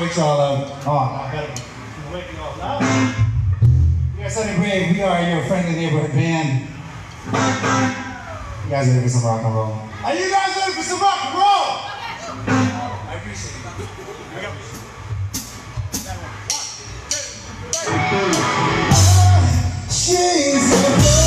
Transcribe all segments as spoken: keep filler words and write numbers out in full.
weeks all of it. Oh, I better wake you all up. We are Sunday Brave. We are your friendly neighborhood band. You guys ready for some rock and roll? Are you guys ready for some rock and roll? I appreciate it. I got one. She's a girl.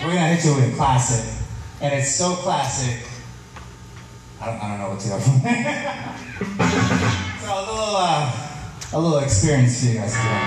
We're gonna hit you with a classic, and it's so classic, I don't, I don't know what to go from there. So a little, uh, a little experience for you guys today.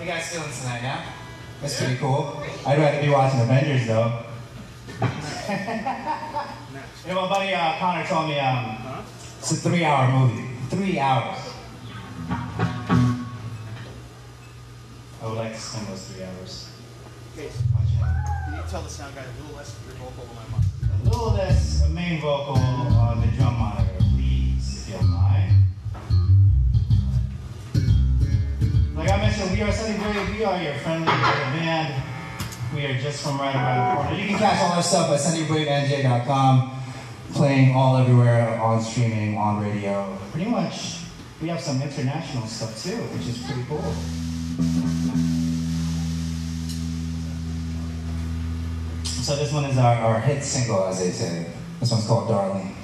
How you guys feeling tonight, yeah? That's pretty cool. I'd rather be watching Avengers, though. You know, my buddy uh, Connor told me um, it's a three-hour movie. Three hours. I would like to spend those three hours. Okay. Can you tell the sound guy a little less of your vocal than I'm on? A little less of main vocal on the drum monitor, please, if you don't mind. Like I mentioned, we are Sunday Brave. We are your friendly band. We are just from right around the corner. You can catch all our stuff at Sunday Brave N J dot com. Playing all everywhere, on streaming, on radio. Pretty much, we have some international stuff too, which is pretty cool. So this one is our, our hit single, as they say. This one's called Darling.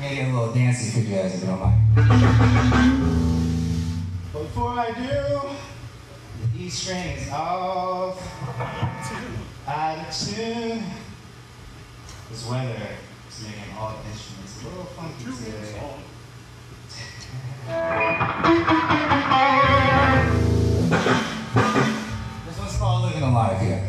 Make it a little dancey for you guys if you don't mind. But before I do, the E string is off, out of tune. This weather is making all the instruments a little funky today. This one's called Living Alive here.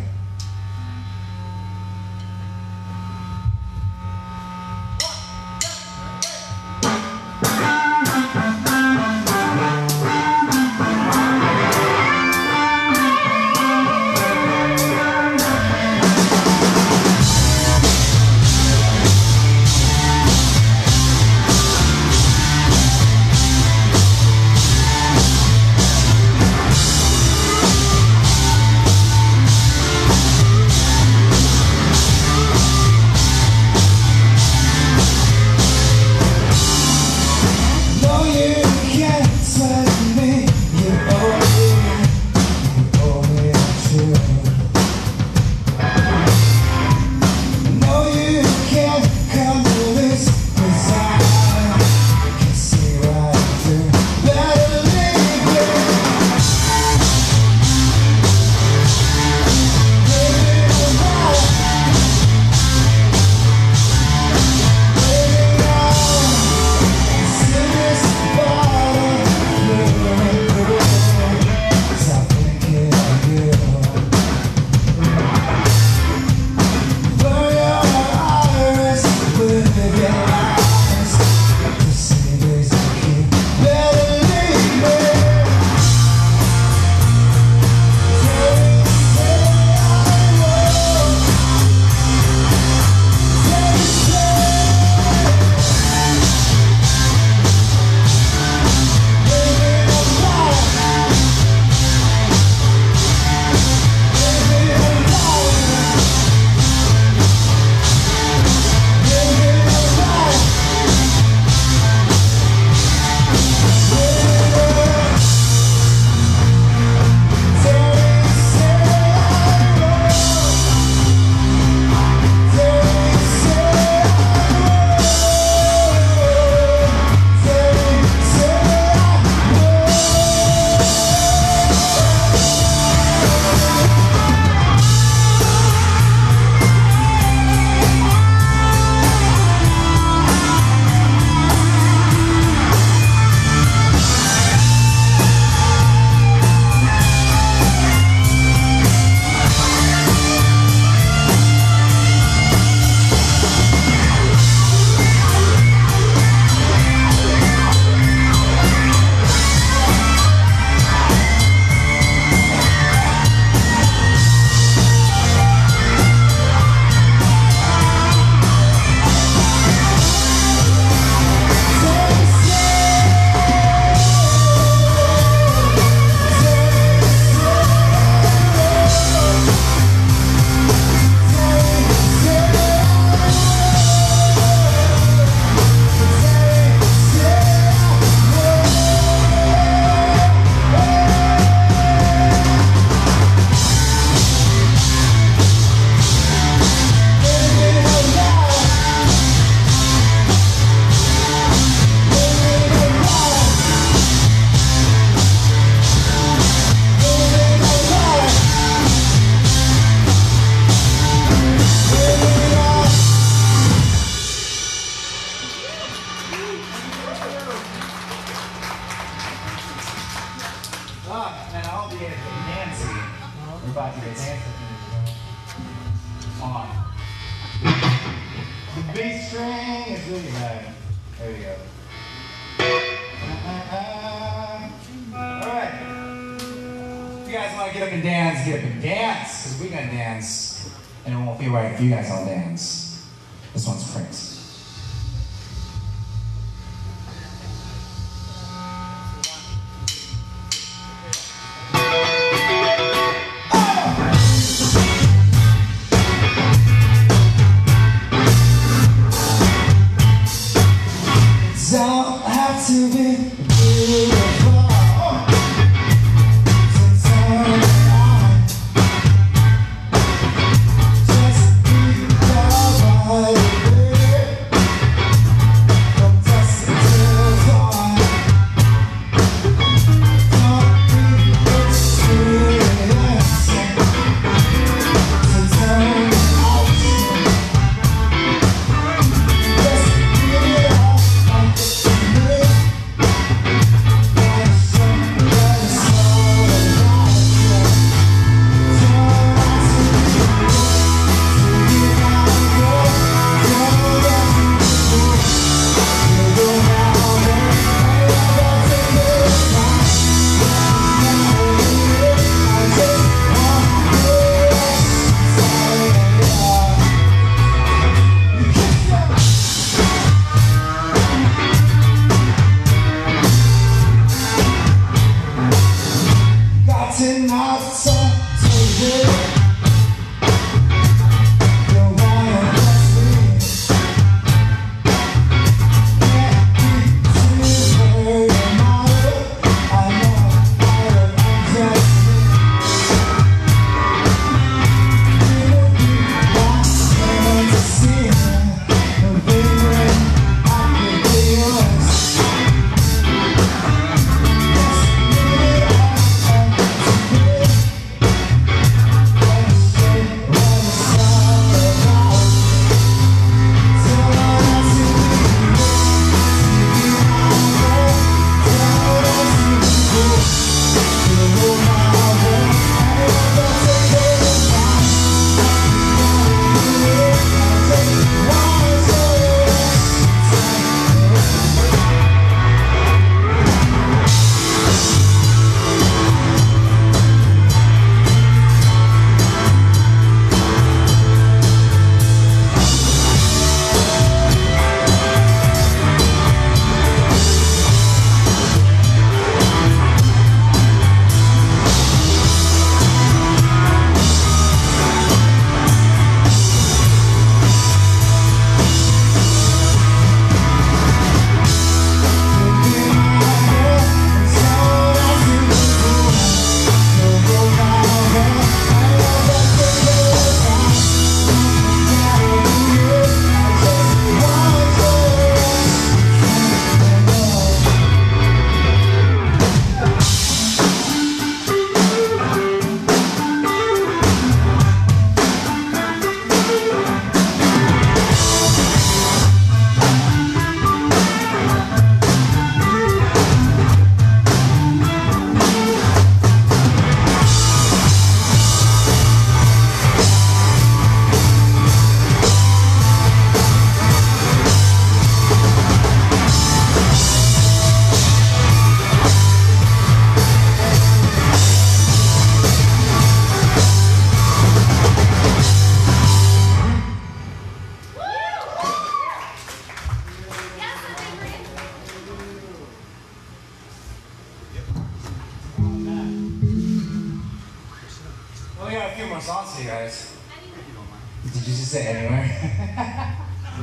Did you just say anywhere? I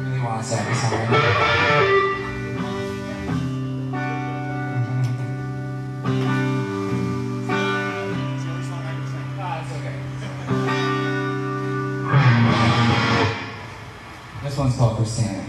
really want to say this song. This one's called Christina.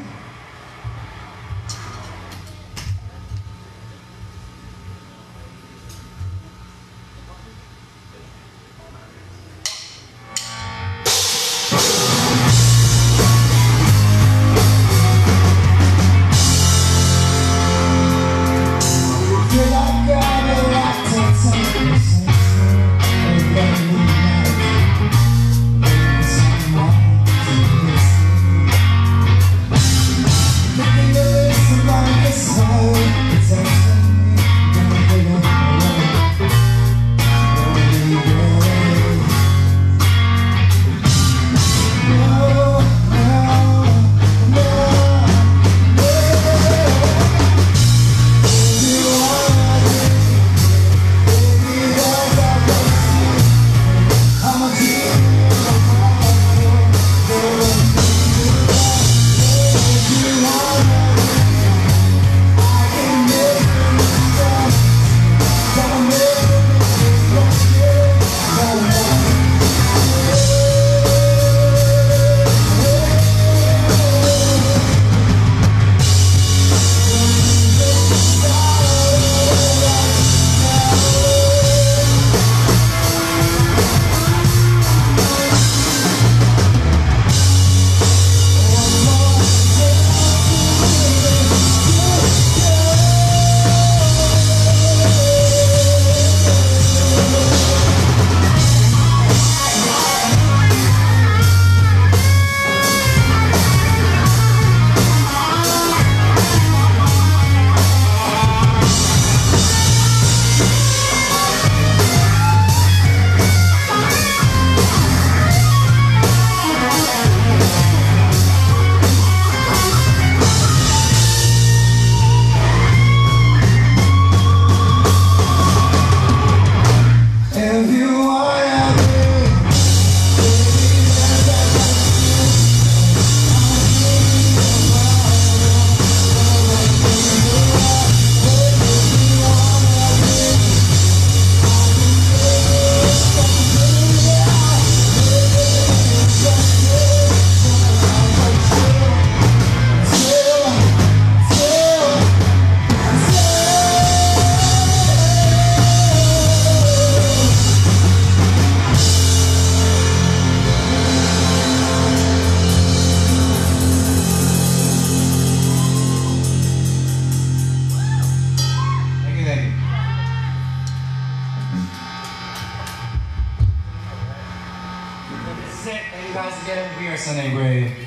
We are Sunday Brave.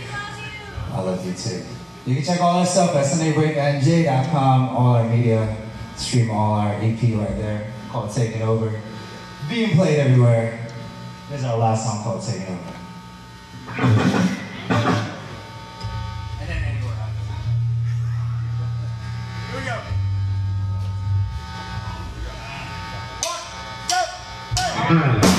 I love you too. You can check all our stuff at Sunday Brave N J dot com. All our media, stream all our E P right there called Taking Over. Being played everywhere. This is our last song called Taking Over. And then anywhere else. Here we go. One, two, three.